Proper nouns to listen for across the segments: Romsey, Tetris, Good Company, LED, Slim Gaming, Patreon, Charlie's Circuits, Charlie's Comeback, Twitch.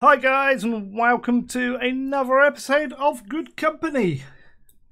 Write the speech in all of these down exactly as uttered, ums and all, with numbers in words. Hi guys, and welcome to another episode of Good Company.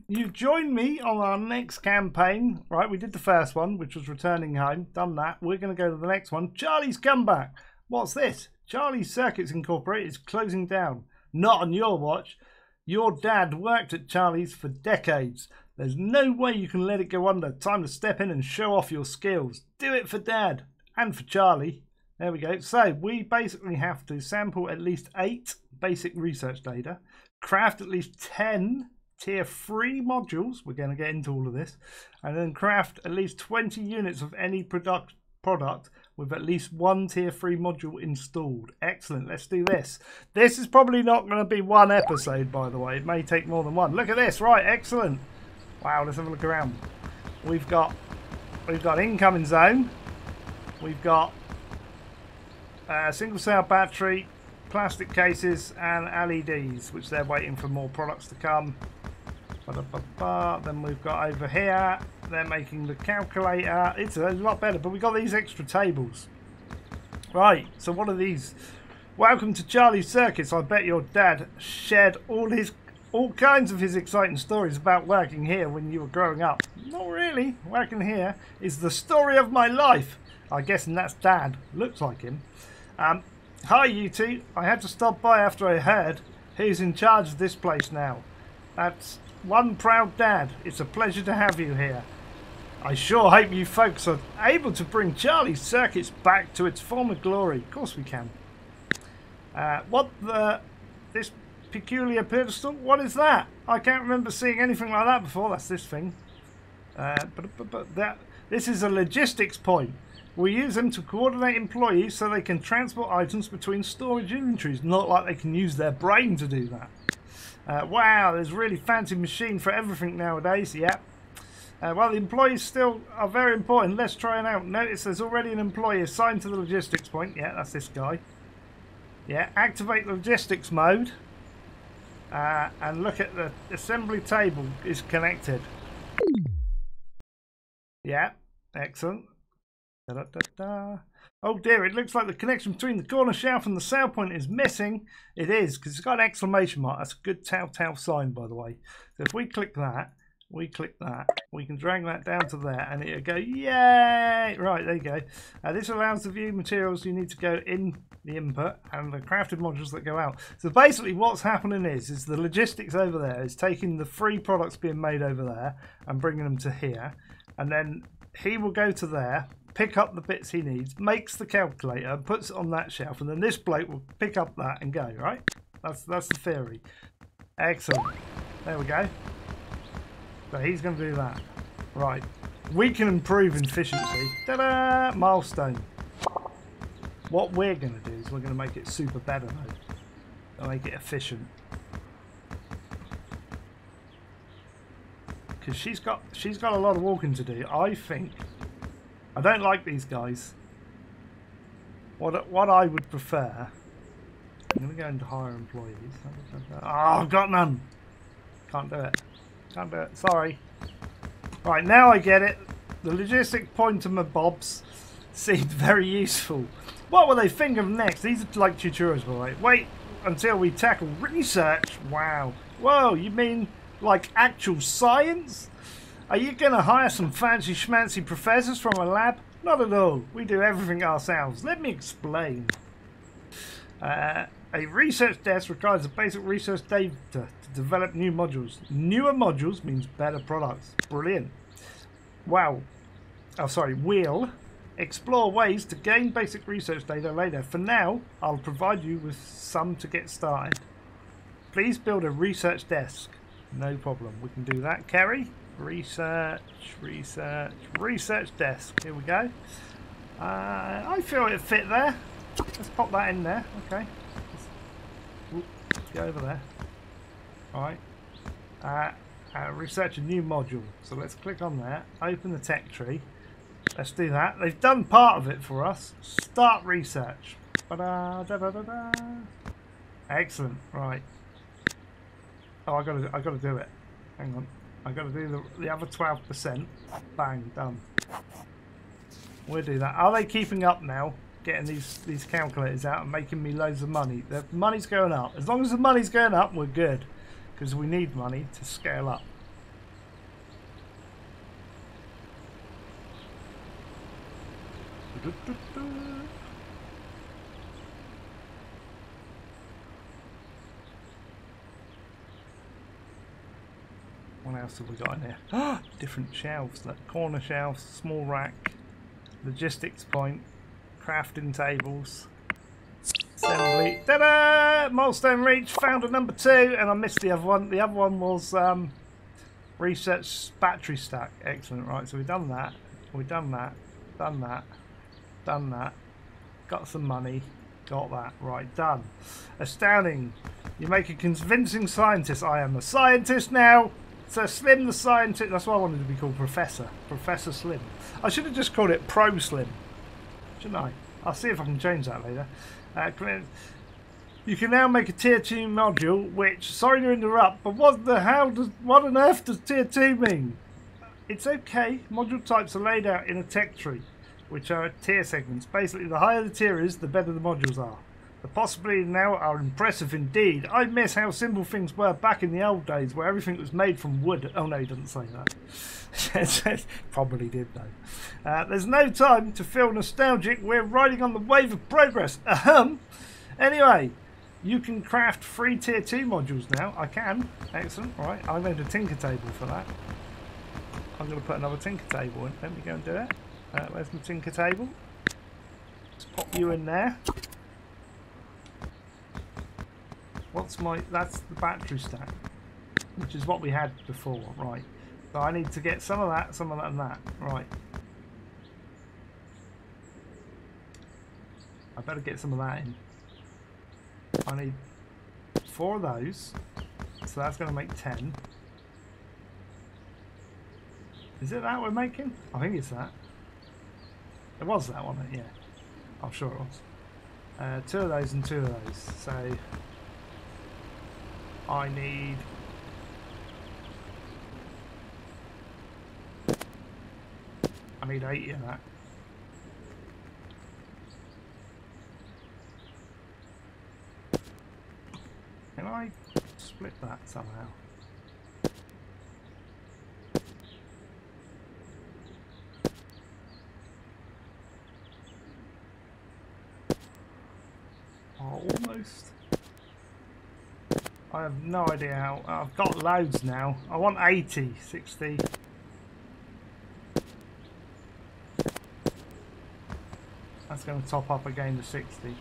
You've joined me on our next campaign. Right, we did the first one, which was Returning Home. Done that. We're going to go to the next one. Charlie's Comeback. What's this? Charlie's Circuits Incorporated is closing down. Not on your watch. Your dad worked at Charlie's for decades. There's no way you can let it go under. Time to step in and show off your skills. Do it for Dad. And for Charlie. There we go. So we basically have to sample at least eight basic research data, craft at least ten tier three modules. We're going to get into all of this, and then craft at least twenty units of any product product with at least one tier three module installed. Excellent. Let's do this. This is probably not going to be one episode, by the way. It may take more than one. Look at this. Right. Excellent. Wow. Let's have a look around. We've got we've got incoming zone. We've got Uh, single cell battery, plastic cases and L E Ds, which they're waiting for more products to come. Ba-da-ba-ba. Then we've got over here, they're making the calculator. It's a lot better, but we've got these extra tables. Right, so what are these? Welcome to Charlie's Circuits. I bet your dad shared all his all kinds of his exciting stories about working here when you were growing up. Not really. Working here is the story of my life. I guess, and that's Dad. Looks like him. Um, hi, you two. I had to stop by after I heard who's in charge of this place now. That's one proud dad. It's a pleasure to have you here. I sure hope you folks are able to bring Charlie's Circuits back to its former glory. Of course we can. Uh, what the... This peculiar pedestal? What is that? I can't remember seeing anything like that before. That's this thing. Uh, but, but, but that, this is a logistics point. We use them to coordinate employees so they can transport items between storage inventories. Not like they can use their brain to do that. Uh, wow, there's a really fancy machine for everything nowadays. Yep. Uh, well, the employees still are very important. Let's try it out. Notice there's already an employee assigned to the logistics point. Yeah, that's this guy. Yeah, activate logistics mode. Uh, and look at the assembly table is connected. Yeah, excellent. Da, da, da, da. Oh dear, it looks like the connection between the corner shelf and the sale point is missing. It is, because it's got an exclamation mark. That's a good telltale sign, by the way. So if we click that, we click that, we can drag that down to there and it'll go, yay! Right, there you go. Uh, this allows the view materials you need to go in the input and the crafted modules that go out. So basically what's happening is, is the logistics over there is taking the free products being made over there and bringing them to here. And then he will go to there, pick up the bits he needs, makes the calculator, puts it on that shelf, and then this bloke will pick up that and go, right? That's that's the theory. Excellent. There we go. So he's going to do that. Right. We can improve efficiency. Ta-da! Milestone. What we're going to do is we're going to make it super better, though. Make it efficient. Because she's got, she's got a lot of walking to do, I think. I don't like these guys. What what I would prefer. I'm gonna go into hire employees. Oh, I've got none. Can't do it. Can't do it. Sorry. Right, now I get it. The logistic pointer mobs seemed very useful. What will they think of next? These are like tutorials, by the way. Wait until we tackle research. Wow. Whoa, you mean like actual science? Are you going to hire some fancy schmancy professors from a lab? Not at all. We do everything ourselves. Let me explain. Uh, a research desk requires the basic research data to develop new modules. Newer modules means better products. Brilliant. Wow. Oh, sorry. We'll explore ways to gain basic research data later. For now, I'll provide you with some to get started. Please build a research desk. No problem. We can do that. Kerry? Research, research, research desk. Here we go. Uh, I feel it fit there. Let's pop that in there. Okay. Let's go over there. All right. Uh, uh, research a new module. So let's click on that. Open the tech tree. Let's do that. They've done part of it for us. Start research. Ba-da, da-da-da-da. Excellent. Right. Oh, I gotta, I gotta do it. Hang on. I've got to do the, the other twelve percent. Bang, done. We'll do that. Are they keeping up now? getting these, these calculators out and making me loads of money. The money's going up. As long as the money's going up, we're good. Because we need money to scale up. What else have we got in here? Ah, different shelves. Like corner shelves, small rack, logistics point, crafting tables, assembly. Ta-da! Milestone reach. Found a number two, and I missed the other one. The other one was um, research battery stack. Excellent. Right, so we've done that. We've done that. Done that. Done that. Got some money. Got that. Right, done. Astounding. You make a convincing scientist. I am a scientist now. So Slim the scientist. That's why I wanted to be called Professor. Professor Slim. I should have just called it Pro Slim. Shouldn't I? I'll see if I can change that later. Uh, you can now make a tier two module, which, sorry to interrupt, but what the hell does, what on earth does tier two mean? It's okay. Module types are laid out in a tech tree, which are tier segments. Basically, the higher the tier is, the better the modules are. The possibilities now are impressive indeed. I miss how simple things were back in the old days, where everything was made from wood. Oh no, he doesn't say that. Probably did though. Uh, there's no time to feel nostalgic. We're riding on the wave of progress. Ahem. Anyway, you can craft free tier two modules now. I can. Excellent. All right. I made a tinker table for that. I'm going to put another tinker table in. Let me go and do it. Uh, where's my tinker table? Let's pop you in there. What's my... That's the battery stack, which is what we had before. Right. So I need to get some of that, some of that and that. Right. I better get some of that in. I need four of those. So that's going to make ten. Is it that we're making? I think it's that. It was that one, yeah. I'm sure it was. Uh, two of those and two of those. So... I need I need eighty of that. Can I split that somehow? Oh, almost. I have no idea how. I've got loads now. I want eighty, sixty. That's going to top up again to sixty.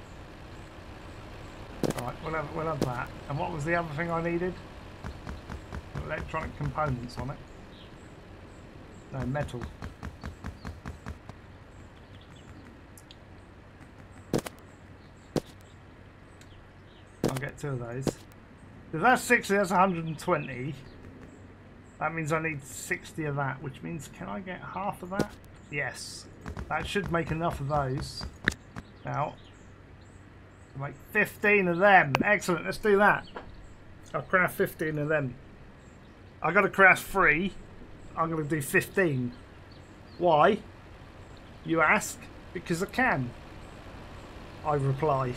Alright, we'll have, we'll have that. And what was the other thing I needed? Electronic components on it. No, metal. I'll get two of those. If that's sixty, that's one hundred and twenty. That means I need sixty of that, which means can I get half of that? Yes. That should make enough of those. Now, make fifteen of them. Excellent. Let's do that. I'll craft fifteen of them. I've got to craft three. I'm going to do fifteen. Why? You ask? Because I can. I reply.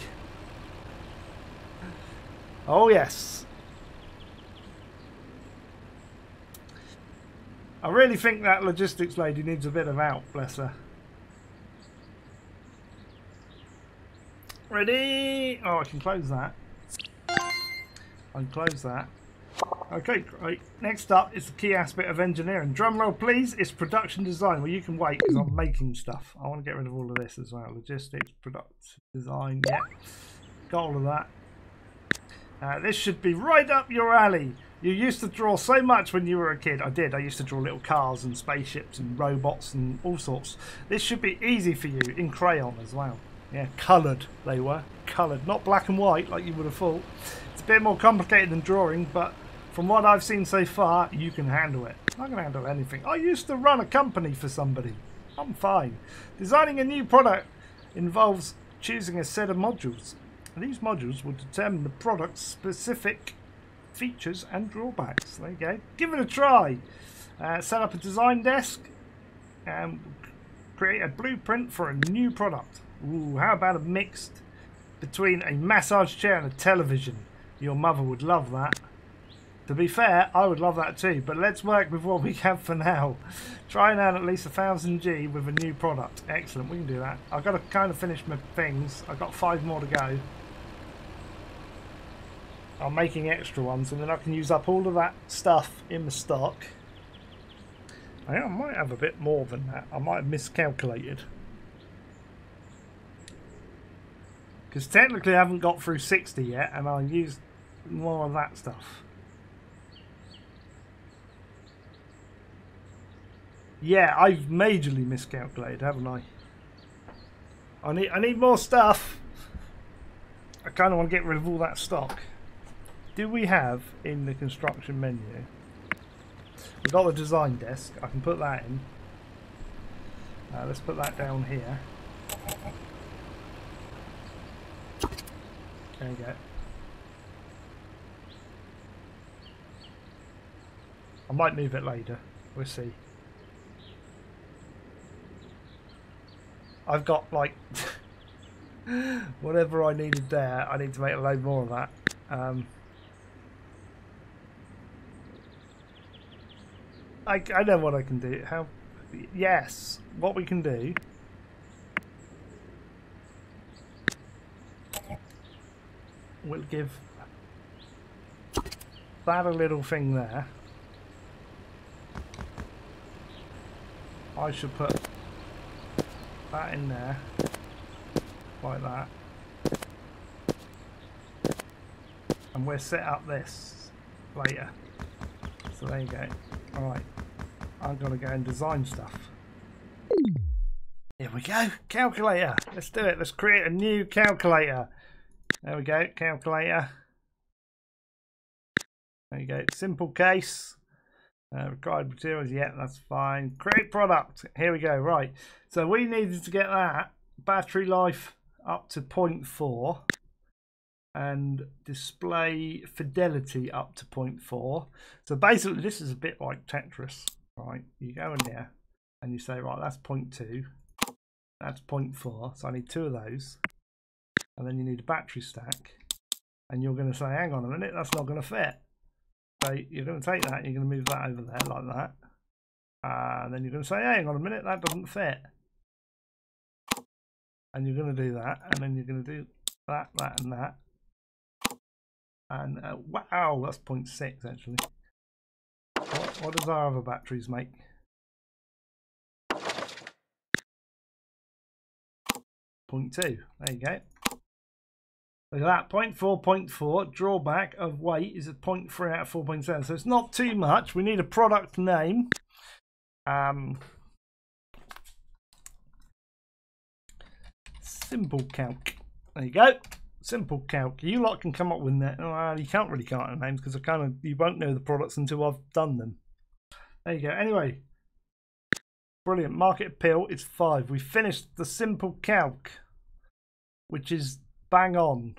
Oh yes. I really think that logistics lady needs a bit of help, bless her. Ready? Oh, I can close that. I can close that. Okay, great. Next up is the key aspect of engineering. Drumroll, please. It's production design. Well, you can wait because I'm making stuff. I want to get rid of all of this as well. Logistics, product design. Yeah. Got all of that. Uh, this should be right up your alley. You used to draw so much when you were a kid. I did. I used to draw little cars and spaceships and robots and all sorts. This should be easy for you in crayon as well. Yeah, coloured they were. Coloured. Not black and white like you would have thought. It's a bit more complicated than drawing, but from what I've seen so far, you can handle it. I can handle anything. I used to run a company for somebody. I'm fine. Designing a new product involves choosing a set of modules. These modules will determine the product's specific features and drawbacks. There you go. Give it a try. Uh, set up a design desk and create a blueprint for a new product. Ooh, how about a mix between a massage chair and a television? Your mother would love that. To be fair, I would love that too, but let's work with what we have for now. Try and earn at least a thousand G with a new product. Excellent, we can do that. I've got to kind of finish my things. I've got five more to go. I'm making extra ones, and then I can use up all of that stuff in the stock. I might have a bit more than that. I might have miscalculated. Because technically I haven't got through sixty yet, and I'll use more of that stuff. Yeah, I've majorly miscalculated, haven't I? I need, I need more stuff. I kind of want to get rid of all that stock. Do we have in the construction menu? We've got the design desk. I can put that in. Uh, let's put that down here. There you go. I might move it later. We'll see. I've got like whatever I needed there. I need to make a load more of that. Um, I, I know what I can do. How? Yes, what we can do. We'll give that a little thing there. I should put that in there, like that, and we'll set up this later. So there you go. Alright, I'm gonna go and design stuff. Here we go, calculator. Let's do it. Let's create a new calculator. There we go, calculator. There you go, simple case. Uh, required materials, yeah, that's fine. Create product, here we go, right. So we needed to get that battery life up to zero point four and display fidelity up to zero point four. So basically this is a bit like Tetris, right? You go in there and you say, right, that's zero point two, that's zero point four, so I need two of those. And then you need a battery stack, and you're going to say, hang on a minute, that's not going to fit. So you're going to take that and you're going to move that over there like that. Uh, and then you're going to say, hey, hang on a minute, that doesn't fit. And you're going to do that. And then you're going to do that, that, and that. And uh, wow, that's zero point six actually. What, what does our other batteries make? zero point two. There you go. Look at that, zero point four, zero point four, drawback of weight is a zero point three out of four point seven, so it's not too much. We need a product name. Um, simple calc. There you go. Simple calc. You lot can come up with that. Well, you can't really come up with names because I kind of you won't know the products until I've done them. There you go. Anyway, brilliant. Market appeal is five. We finished the simple calc, which is bang on.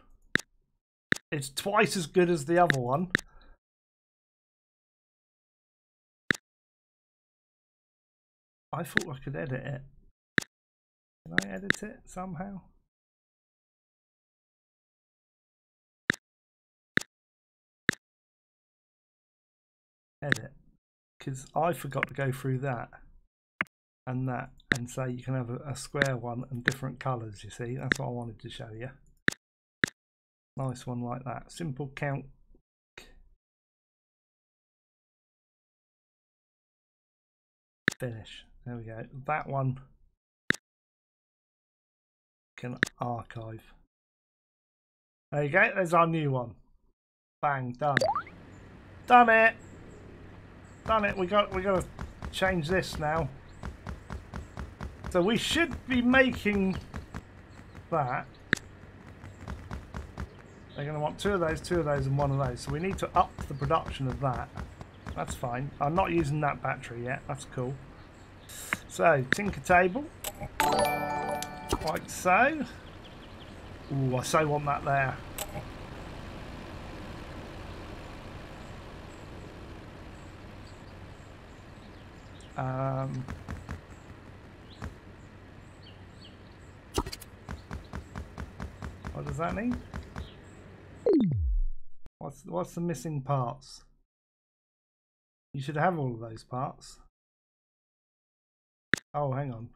It's twice as good as the other one. I thought I could edit it. Can I edit it somehow? Edit. Because I forgot to go through that and that and say you can have a, a square one and different colours, you see. That's what I wanted to show you. Nice one like that. Simple count. Finish. There we go. That one can archive. There you go. There's our new one. Bang. Done. Done it. Done it. We got. We got to change this now. So we should be making that. They're going to want two of those, two of those, and one of those. So we need to up the production of that. That's fine. I'm not using that battery yet. That's cool. So, Tinker Table. Like so. Ooh, I so want that there. Um, What does that mean? What's, what's the missing parts? You should have all of those parts. Oh, hang on.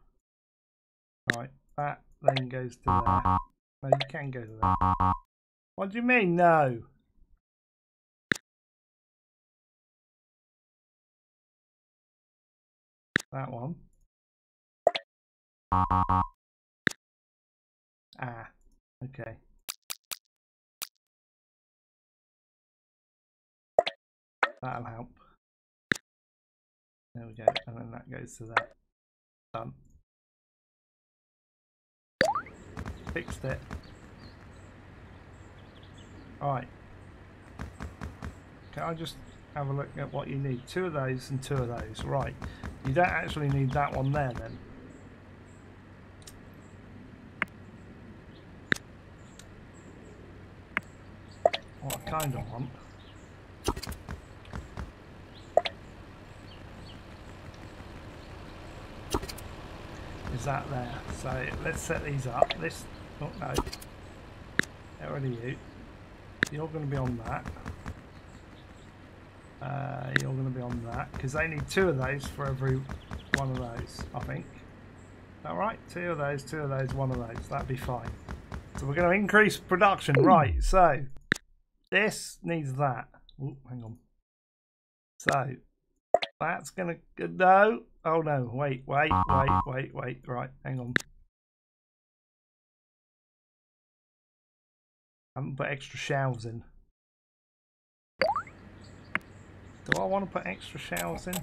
Right, that then goes to there. No, you can go to there. What do you mean, no? That one. Ah, okay. That'll help. There we go, and then that goes to that. Done. Fixed it. Alright. Can I just have a look at what you need? Two of those and two of those. Right. You don't actually need that one there then. What I kind of want. Is that there? So let's set these up. This. Oh no. Get rid of you. You're going to be on that. Uh, you're going to be on that because they need two of those for every one of those, I think. Is that right? Two of those, two of those, one of those. That'd be fine. So we're going to increase production, right? So this needs that. Oh, hang on. So that's going to no. Oh no! Wait, wait, wait, wait, wait. Right, hang on. I haven't put extra shelves in. Do I want to put extra shelves in?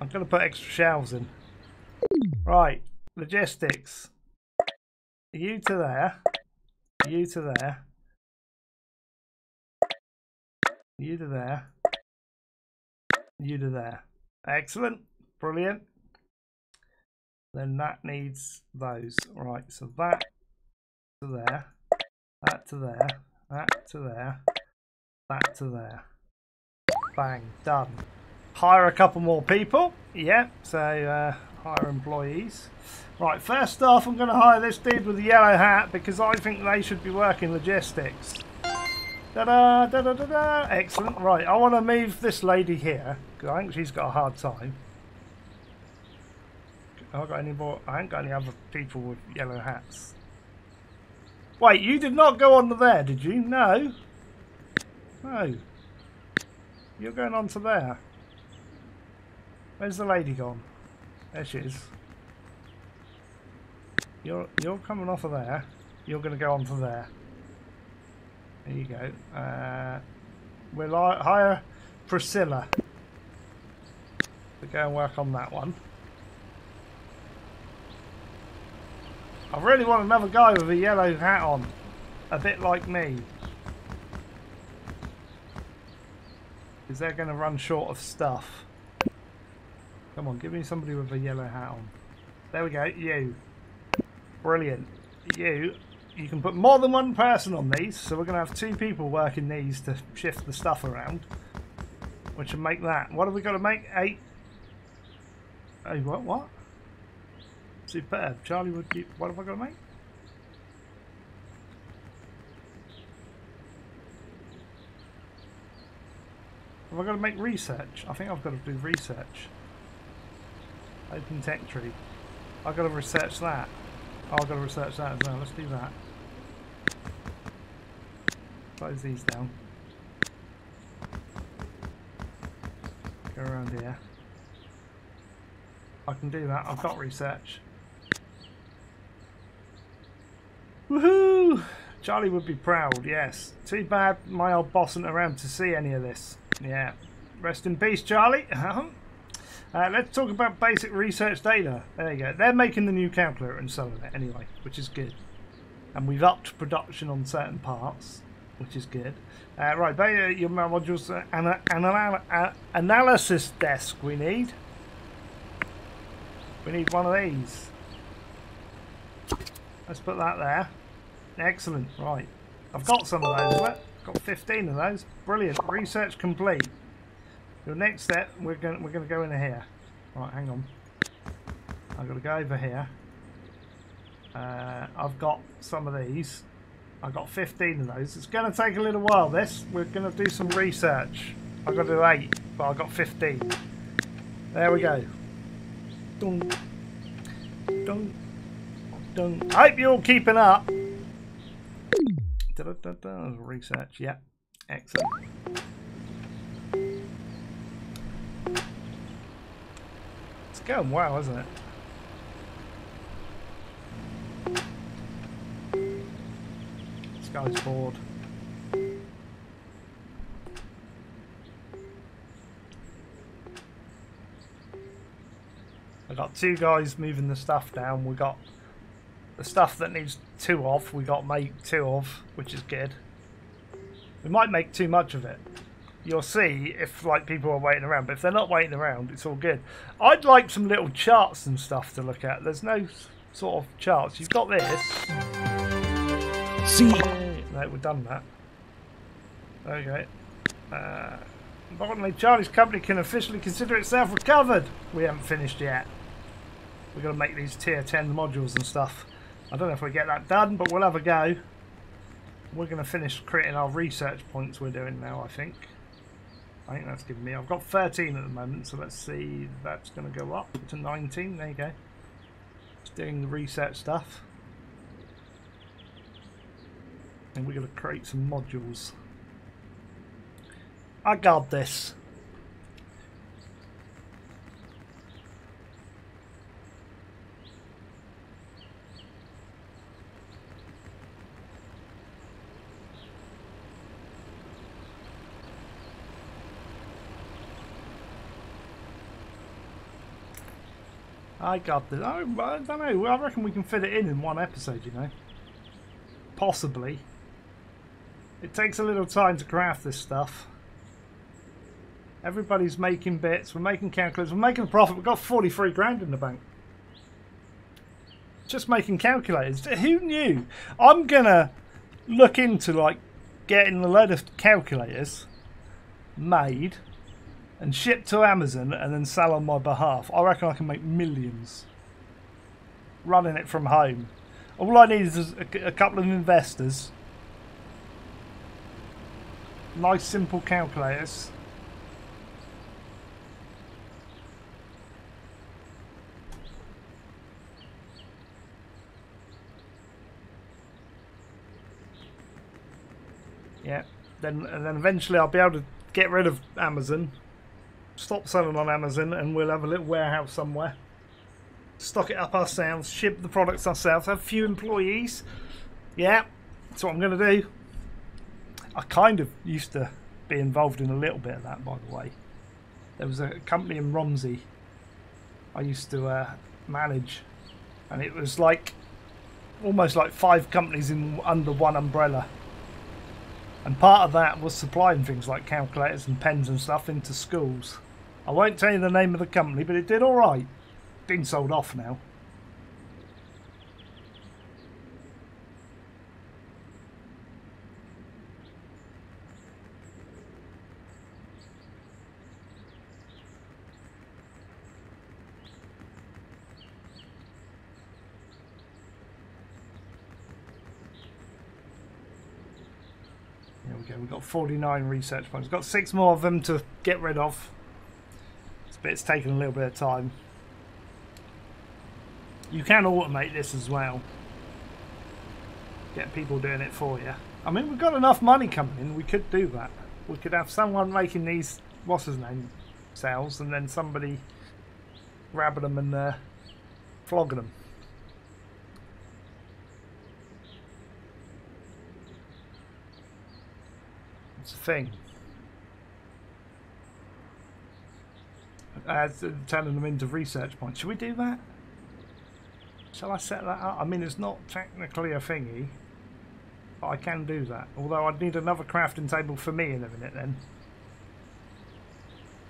I'm going to put extra shelves in. Right, logistics. You to there. You to there. You to there. You to there. Excellent. Brilliant. Then that needs those. Right, so that to there, that to there, that to there, that to there. Bang, done. Hire a couple more people. Yeah, so uh, hire employees. Right, first off, I'm going to hire this dude with the yellow hat because I think they should be working logistics. Da-da, da-da-da-da. Excellent. Right, I want to move this lady here because I think she's got a hard time. Have I got any more? I ain't got any other people with yellow hats. Wait, you did not go on to there, did you? No. No. You're going on to there. Where's the lady gone? There she is. You're you're coming off of there. You're going to go on to there. There you go. Uh, we'll hire Priscilla to go and work on that one. I really want another guy with a yellow hat on, a bit like me, because they're going to run short of stuff. Come on, give me somebody with a yellow hat on. There we go, you. Brilliant. You, you can put more than one person on these, so we're going to have two people working these to shift the stuff around, which will make that. What have we got to make? Eight. Oh, what? What? Superb. Charlie would be. What have I got to make? Have I got to make research? I think I've got to do research. Open tech tree. I've got to research that. I've got to research that as well. Let's do that. Close these down. Go around here. I can do that. I've got research. Woohoo! Charlie would be proud, yes. Too bad my old boss isn't around to see any of this. Yeah. Rest in peace, Charlie. uh, let's talk about basic research data. There you go. They're making the new calculator and selling it anyway, which is good. And we've upped production on certain parts, which is good. Uh, right, beta, your modules, uh, ana ana ana analysis desk we need. We need one of these. Let's put that there. Excellent. Right. I've got some of those. I've got fifteen of those. Brilliant. Research complete. Your next step, we're going we're going to go in here. Right, hang on. I've got to go over here. Uh, I've got some of these. I've got fifteen of those. It's going to take a little while, this. We're going to do some research. I've got to do eight, but I've got fifteen. There we go. Dun, dun, dun. I hope you're all keeping up. Da, da, da, da. Research, yeah. Excellent. It's going well, isn't it? Guy's bored. I got two guys moving the stuff down. We got the stuff that needs two of. We got make two of, which is good. We might make too much of it. You'll see if like people are waiting around. But if they're not waiting around, it's all good. I'd like some little charts and stuff to look at. There's no sort of charts. You've got this. See. No, we've done that. Okay. Uh, importantly, Charlie's Company can officially consider itself recovered. We haven't finished yet. We've got to make these tier ten modules and stuff. I don't know if we get that done, but we'll have a go. We're going to finish creating our research points we're doing now, I think. I think that's given me... I've got thirteen at the moment, so let's see. That's going to go up to nineteen. There you go. Just doing the research stuff. And we're going to create some modules. I got this. I got this. I don't know. I reckon we can fit it in in one episode, you know. Possibly. It takes a little time to craft this stuff. Everybody's making bits. We're making calculators. We're making a profit. We've got forty-three grand in the bank. Just making calculators. Who knew? I'm gonna look into like getting a load of calculators made and shipped to Amazon and then sell on my behalf. I reckon I can make millions running it from home. All I need is a couple of investors. Nice simple calculators. Yeah, then and then eventually I'll be able to get rid of Amazon, stop selling on Amazon, and we'll have a little warehouse somewhere. Stock it up ourselves, ship the products ourselves, have a few employees. Yeah, that's what I'm going to do. I kind of used to be involved in a little bit of that, by the way. There was a company in Romsey I used to uh, manage, and it was like almost like five companies in under one umbrella. And part of that was supplying things like calculators and pens and stuff into schools. I won't tell you the name of the company, but it did all right. It's been sold off now. We've got forty-nine research points. We've got six more of them to get rid of. But it's taken a little bit of time. You can automate this as well. Get people doing it for you. I mean, we've got enough money coming in. We could do that. We could have someone making these, what's his name, cells, and then somebody grabbing them and uh, flogging them. It's a thing. Uh, turning them into research points. Should we do that? Shall I set that up? I mean, it's not technically a thingy, but I can do that. Although I'd need another crafting table for me in a minute then.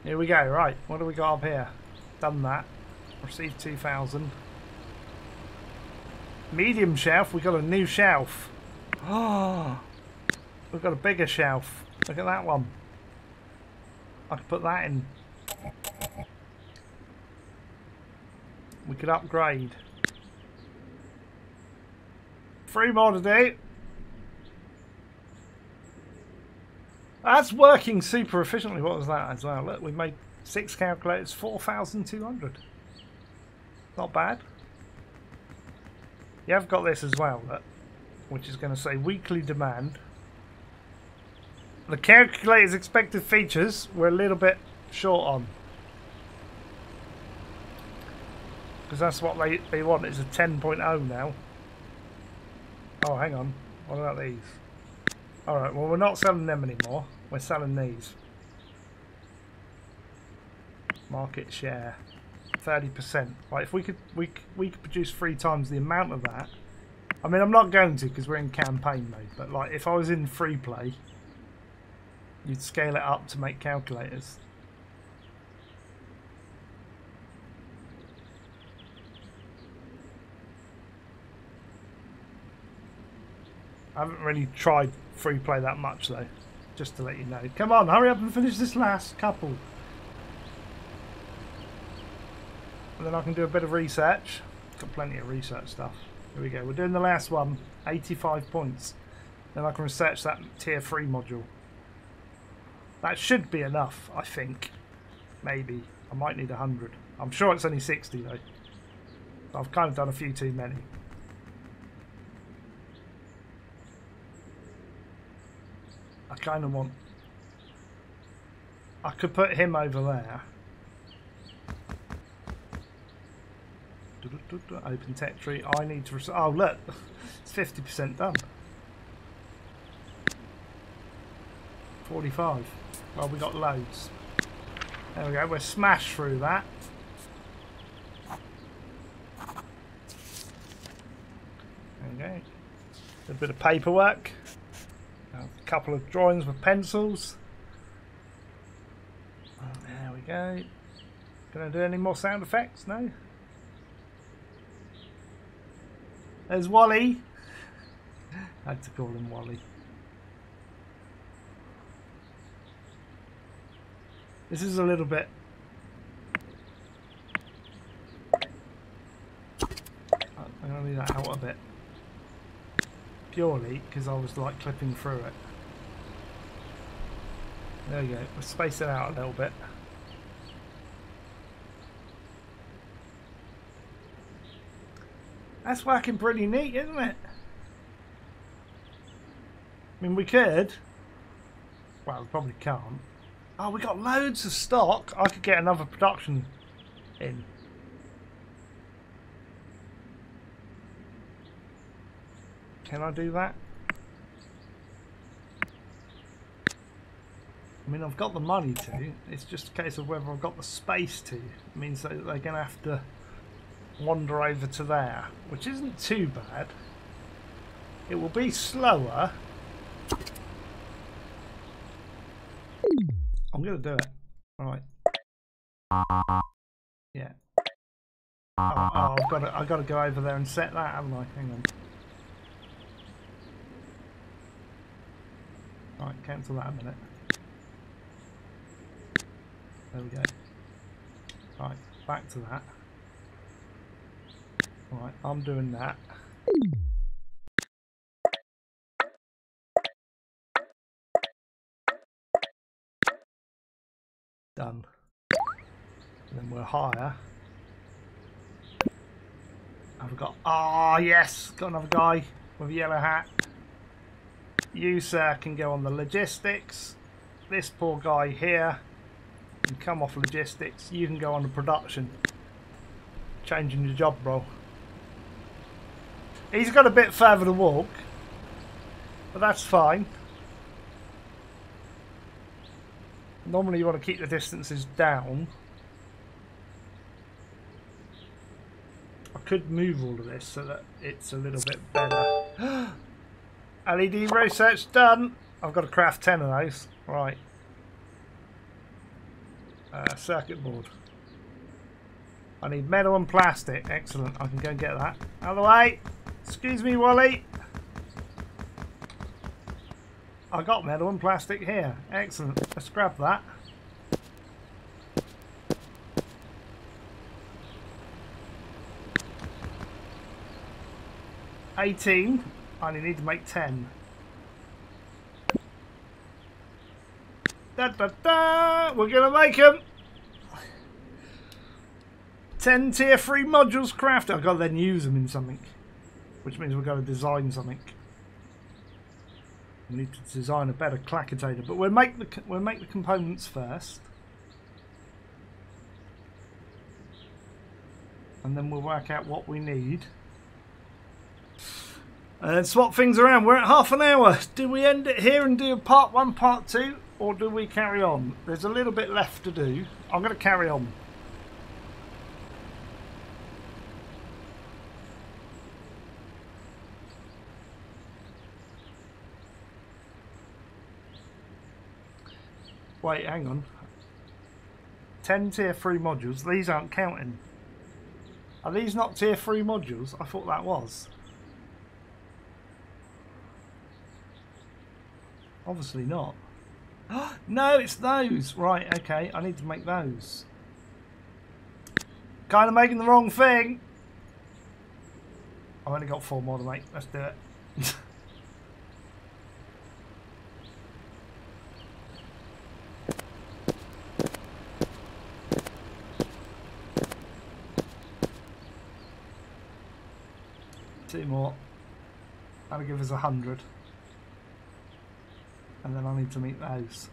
Here we go. Right. What do we got up here? Done that. Received two thousand. Medium shelf. We got a new shelf. Oh. We've got a bigger shelf. Look at that one. I can put that in. We could upgrade. Three more today. That's working super efficiently. What was that as well? Look, we made six calculators, four thousand two hundred. Not bad. You have got this as well, look, which is going to say weekly demand. The calculator's expected features we're a little bit short on. Because that's what they, they want. It's a ten point oh now. Oh, hang on. What about these? Alright, well, we're not selling them anymore. We're selling these. Market share. thirty percent. Like, if we could, we, we could produce three times the amount of that. I mean, I'm not going to because we're in campaign mode. But, like, if I was in free play, you'd scale it up to make calculators. I haven't really tried free play that much though, just to let you know. Come on, hurry up and finish this last couple. And then I can do a bit of research. Got plenty of research stuff. Here we go, we're doing the last one, eighty-five points. Then I can research that tier three module. That should be enough, I think. Maybe. I might need one hundred. I'm sure it's only sixty though. I've kind of done a few too many. I kind of want... I could put him over there. Open tech tree. I need to... Oh, look. It's fifty percent done. forty-five. Well, we got loads. There we go. We're smashed through that. There we go. A bit of paperwork. A couple of drawings with pencils. There we go. Gonna do any more sound effects? No? There's Wally. I had to call him Wally. This is a little bit... I'm gonna leave that out a bit. Purely because I was like clipping through it. There you go, we'll space it out a little bit. That's working pretty neat, isn't it? I mean, we could. Well, we probably can't. Oh, we got loads of stock. I could get another production in. Can I do that? I mean, I've got the money to. It's just a case of whether I've got the space to. It means that they're going to have to wander over to there, which isn't too bad. It will be slower. I'm going to do it. Alright. Yeah. Oh, oh, I've got to, I've got to go over there and set that, haven't I? Hang on. Right, cancel that a minute. There we go. Right, back to that. Right, I'm doing that. Done. And then we're higher. I've got... Ah, oh, yes! Got another guy with a yellow hat. You, sir, can go on the logistics. This poor guy here can come off logistics. You can go on the production. Changing your job, bro. He's got a bit further to walk, but that's fine. Normally you want to keep the distances down. I could move all of this so that it's a little bit better. L E D research done. I've got to craft ten of those. Right. Uh, circuit board. I need metal and plastic. Excellent. I can go and get that. Out of the way. Excuse me, Wally. I got metal and plastic here. Excellent. Let's grab that. eighteen, and you need to make ten. Da, da, da. We're going to make them! ten tier three modules crafted. I've got to then use them in something. Which means we've got to design something. We need to design a better clacketator, but we'll make the we'll make the components first, and then we'll work out what we need, and then swap things around. We're at half an hour. Do we end it here and do part one, part two, or do we carry on? There's a little bit left to do. I'm going to carry on. Wait, hang on. ten tier three modules. These aren't counting. Are these not tier three modules? I thought that was. Obviously not. No, it's those. Right, okay. I need to make those. Kind of making the wrong thing. I've only got four more to make. Let's do it. Two more. That'll give us a hundred. And then I need to meet those.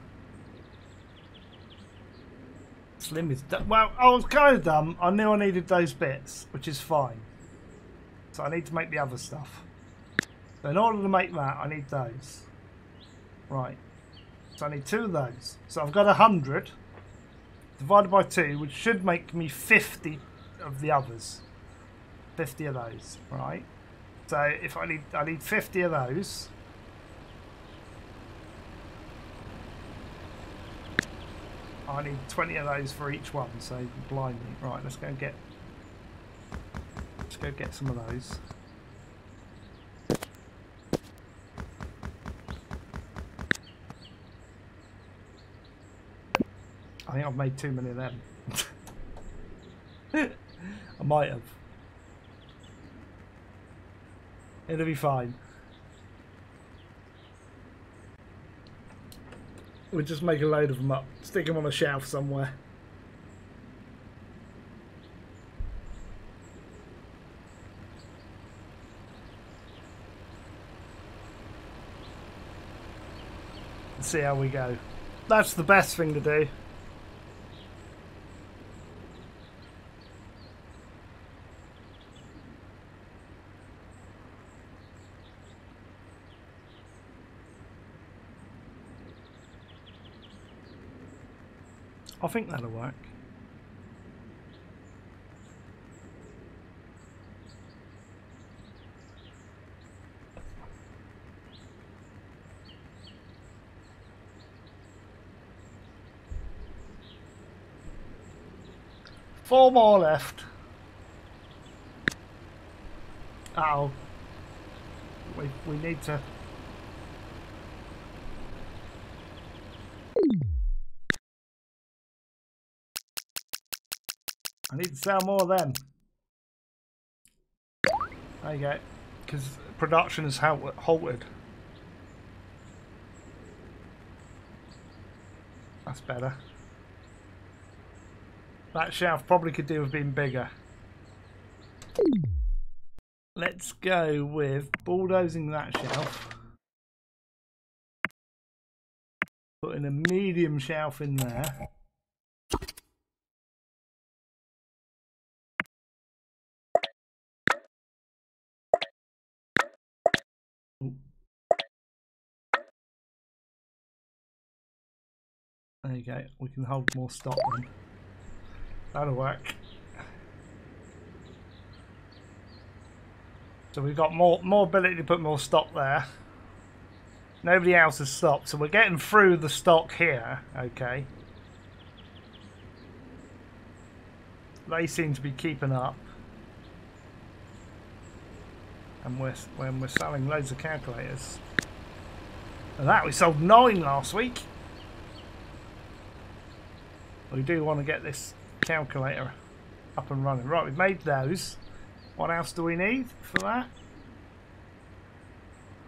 Slim is done. Well, I was kind of dumb. I knew I needed those bits, which is fine. So I need to make the other stuff. So in order to make that, I need those. Right. So I need two of those. So I've got a hundred divided by two, which should make me fifty of the others. fifty of those. Right. So if I need, I need fifty of those. I need twenty of those for each one, so blind me. Right, let's go and get, let's go get some of those. I think I've made too many of them. I might have. It'll be fine. We'll just make a load of them up. Stick them on a shelf somewhere. And see how we go. That's the best thing to do. I think that'll work. Four more left. Uh-oh. We, we need to... I need to sell more of them. There you go. Because production is halted. That's better. That shelf probably could do with being bigger. Let's go with bulldozing that shelf. Putting a medium shelf in there. There you go, we can hold more stock then. That'll work. So we've got more, more ability to put more stock there. Nobody else has stock, so we're getting through the stock here, okay. They seem to be keeping up. And we're, when we're selling loads of calculators. And that, we sold nine last week. We do want to get this calculator up and running. Right, we've made those. What else do we need for that?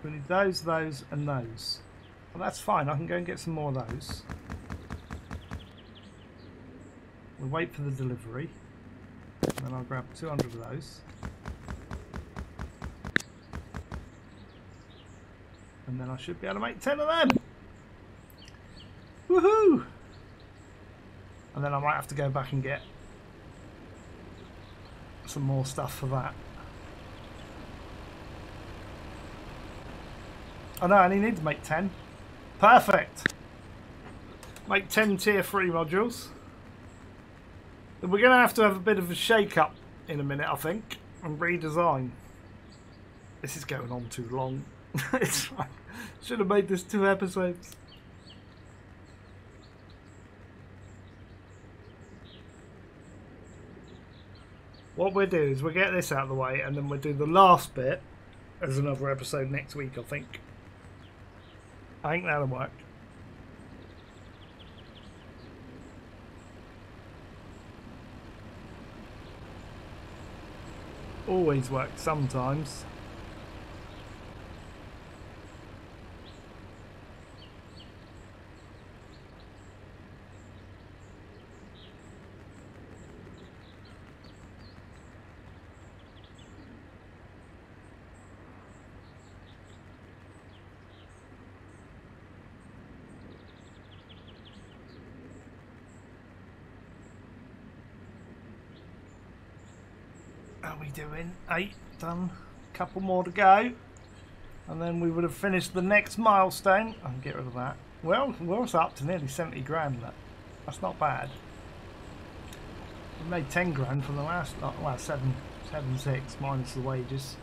We need those, those, and those. Well, that's fine. I can go and get some more of those. We'll wait for the delivery. And then I'll grab two hundred of those. And then I should be able to make ten of them. Woohoo! And then I might have to go back and get some more stuff for that. Oh no, I only need to make ten. Perfect! Make ten tier three modules. We're going to have to have a bit of a shake-up in a minute, I think, and redesign. This is going on too long. It's like, should have made this two episodes. What we'll do is we'll get this out of the way, and then we'll do the last bit as another episode next week, I think. I think that'll work. Always works sometimes. Doing eight done, a couple more to go, and then we would have finished the next milestone. I can get rid of that. Well, we're also up to nearly seventy grand. That that's not bad. We made ten grand from the last lot. Well, seven, seven, six minus the wages.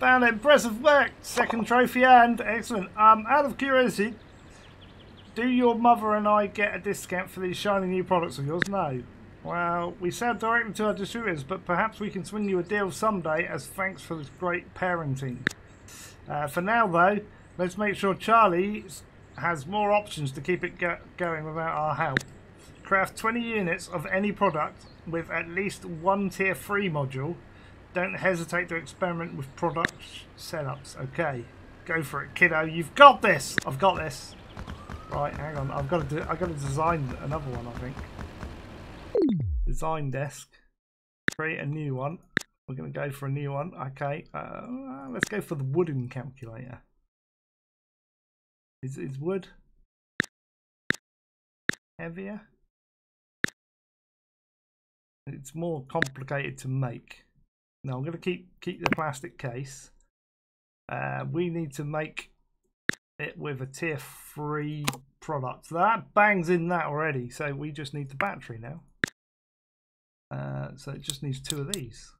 Damn, impressive work. Second trophy earned. Excellent. Um, out of curiosity, do your mother and I get a discount for these shiny new products of yours? No. Well, we sell directly to our distributors, but perhaps we can swing you a deal someday as thanks for this great parenting. Uh, for now, though, let's make sure Charlie has more options to keep it go going without our help. Craft twenty units of any product with at least one tier three module. Don't hesitate to experiment with product setups. Okay, go for it, kiddo. You've got this. I've got this. Right, hang on. I've got to. I've got to design another one, I think. Design desk, create a new one. We're going to go for a new one. Okay, uh, let's go for the wooden calculator. Is, is wood heavier? It's more complicated to make. Now I'm going to keep keep the plastic case. Uh, we need to make it with a tier three product. That bangs in that already, so we just need the battery now. Uh, so it just needs two of these.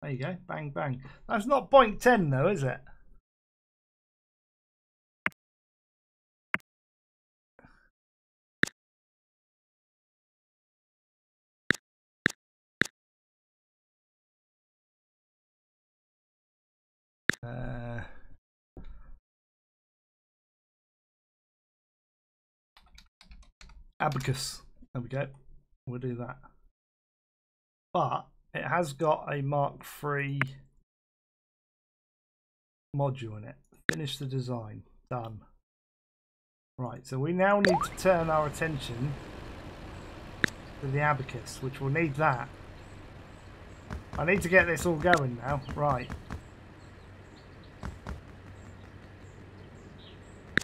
There you go, bang bang. That's not point ten though, is it? Uh Abacus. There we go. We'll do that. But it has got a Mark three module in it. Finish the design. Done. Right, so we now need to turn our attention to the abacus, which will need that. I need to get this all going now. Right.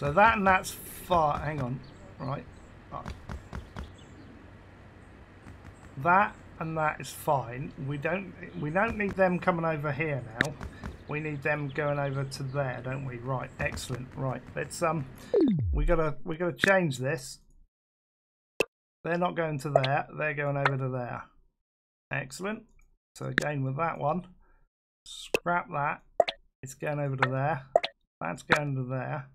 So that and that's far. Hang on. Right. Oh. That and that is fine. We don't we don't need them coming over here now. We need them going over to there, don't we? Right, excellent. Right, let's um we gotta we gotta change this. They're not going to there, they're going over to there. Excellent. So again with that one. Scrap that. It's going over to there. That's going to there.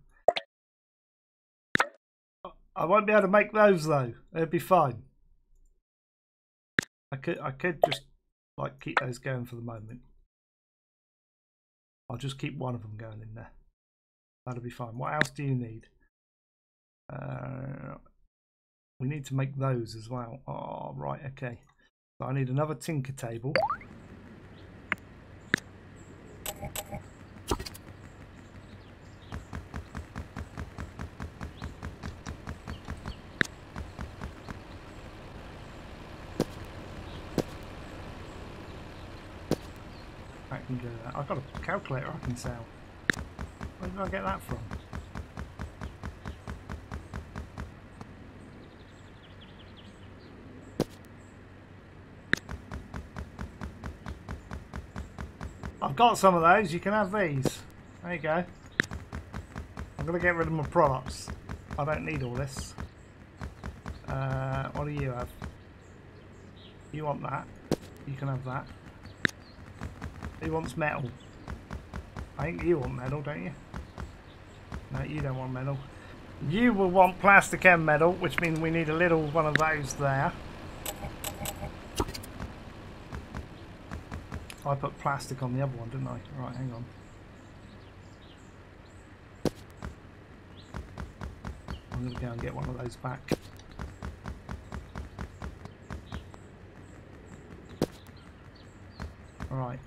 I won't be able to make those though. It'd be fine. I could I could just like keep those going for the moment. I'll just keep one of them going in there. That'll be fine. What else do you need? Uh, we need to make those as well. Oh right, okay. So I need another tinker table. I can do that. I've got a calculator I can sell. Where did I get that from? I've got some of those, you can have these. There you go. I'm going to get rid of my products. I don't need all this. Uh, what do you have? You want that? You can have that. Who wants metal? I think you want metal, don't you? No, you don't want metal. You will want plastic and metal, which means we need a little one of those there. I put plastic on the other one, didn't I? Right, hang on. I'm going to go and get one of those back. Alright,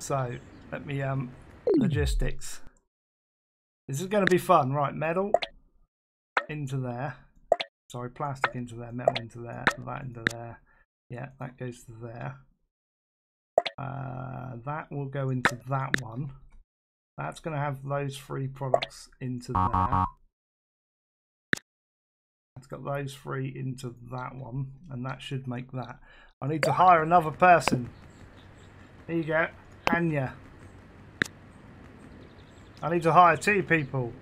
so let me, um, logistics. This is going to be fun. Right, metal into there. Sorry, plastic into there, metal into there, that into there. Yeah, that goes to there. Uh, that will go into that one. That's going to have those three products into there. That's got those three into that one, and that should make that. I need to hire another person. There you go, Anya. I need to hire two people.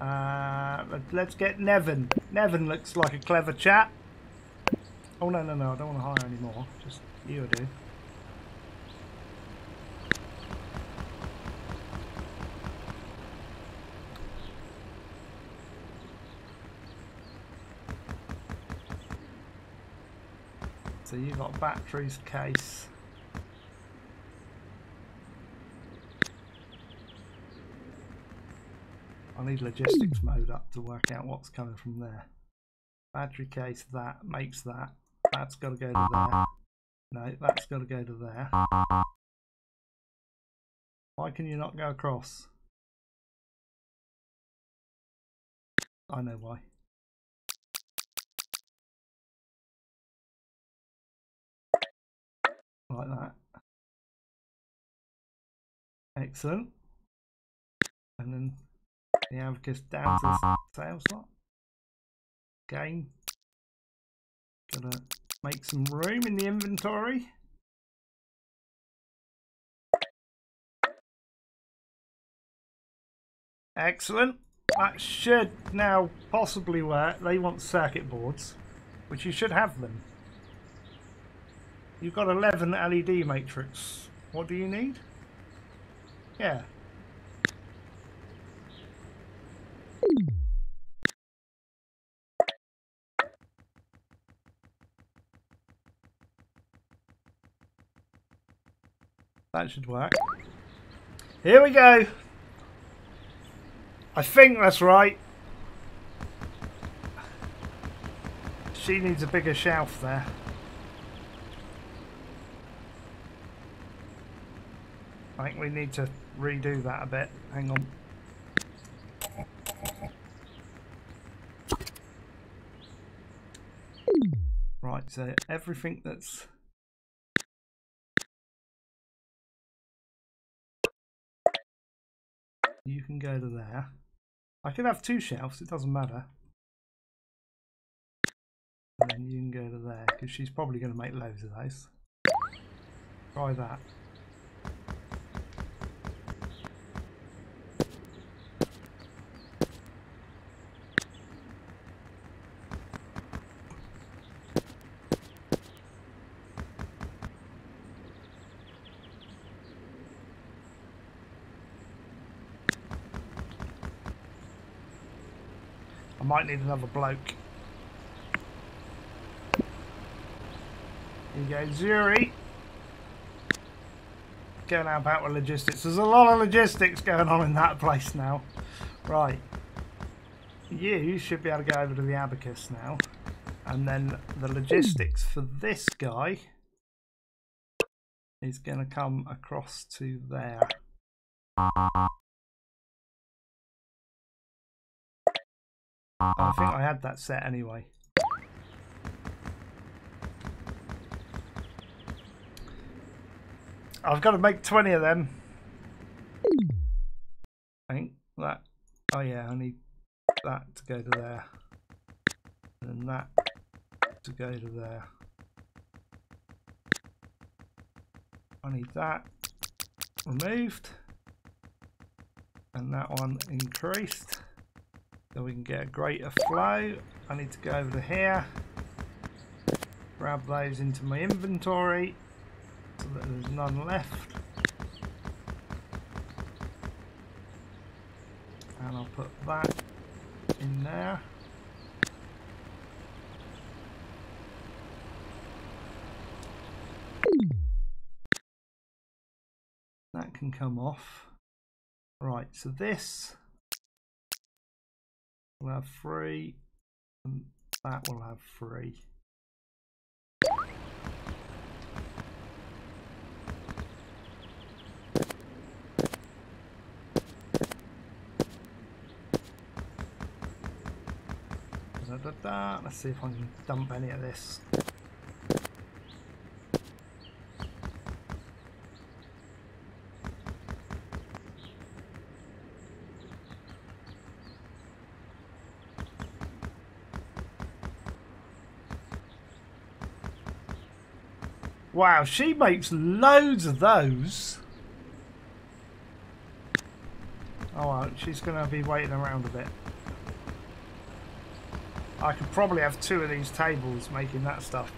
Uh, let's get Nevin. Nevin looks like a clever chap. Oh no, no, no! I don't want to hire anymore. Just you do. So you've got batteries, case. I need logistics mode up to work out what's coming from there. Battery case, that makes that. That's got to go to there. No, that's got to go to there. Why can you not go across? I know why. Like that. Excellent. And then the abacus down to the sales slot. Game. Gotta make some room in the inventory. Excellent. That should now possibly work. They want circuit boards, which you should have them. You've got eleven L E D matrix. What do you need? Yeah. That should work. Here we go. I think that's right. She needs a bigger shelf there. I think we need to redo that a bit. Hang on. Right, so everything that's... You can go to there. I could have two shelves, it doesn't matter. And then you can go to there, because she's probably going to make loads of those. Try that. Might need another bloke. Here you go, Zuri. Go now about with logistics. There's a lot of logistics going on in that place now. Right. You should be able to go over to the abacus now. And then the logistics for this guy is going to come across to there. I think I had that set anyway. I've got to make twenty of them. I think that. Oh yeah, I need that to go to there. And then that to go to there. I need that removed. And that one increased. So we can get a greater flow. I need to go over to here. Grab those into my inventory. So that there's none left. And I'll put that in there. That can come off. Right, so this will have three, and that will have three. Da, da, da. Let's see if I can dump any of this. Wow, she makes loads of those. Oh, well, she's going to be waiting around a bit. I could probably have two of these tables making that stuff.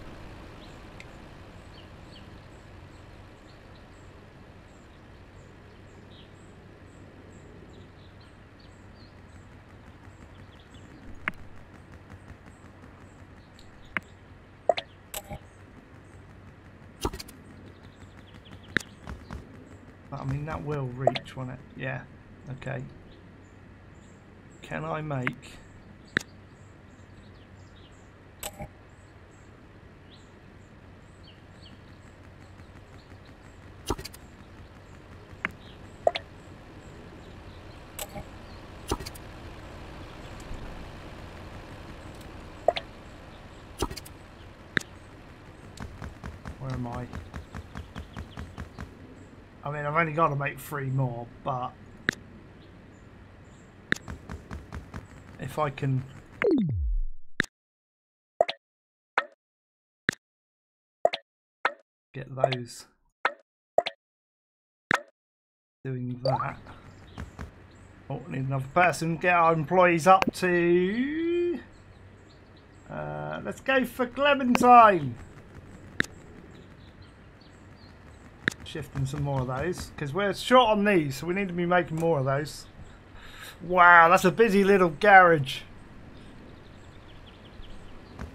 I mean, that will reach, won't it? Yeah. Okay. Can I make... Where am I? I mean, I've only got to make three more, but if I can... get those doing that. Oh, need another person. Get our employees up to... Uh, let's go for Clementine! Shifting some more of those because we're short on these, so we need to be making more of those. Wow, that's a busy little garage.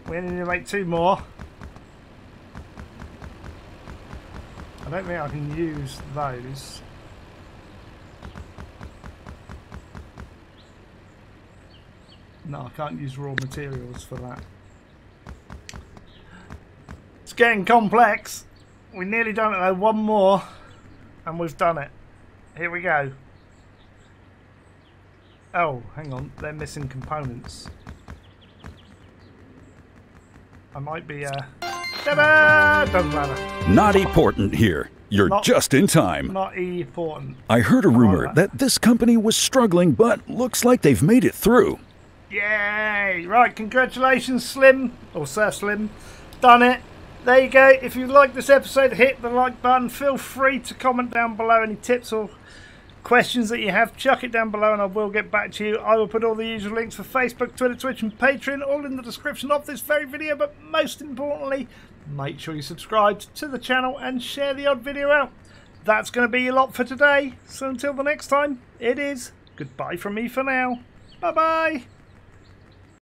We need to make two more. I don't think I can use those. No, I can't use raw materials for that. It's getting complex. We're nearly done it though, one more, and we've done it. Here we go. Oh, hang on, they're missing components. I might be, uh... ta-da! Doesn't matter. Not important here. You're not, just in time. Not important. I heard a rumor that this company was struggling, but looks like they've made it through. Yay! Right, congratulations, Slim, or Sir Slim. Done it. There you go. If you like this episode, hit the like button. Feel free to comment down below any tips or questions that you have. Chuck it down below and I will get back to you. I will put all the usual links for Facebook, Twitter, Twitch and Patreon all in the description of this very video. But most importantly, make sure you subscribe to the channel and share the odd video out. That's going to be a lot for today. So until the next time, it is goodbye from me for now. Bye-bye.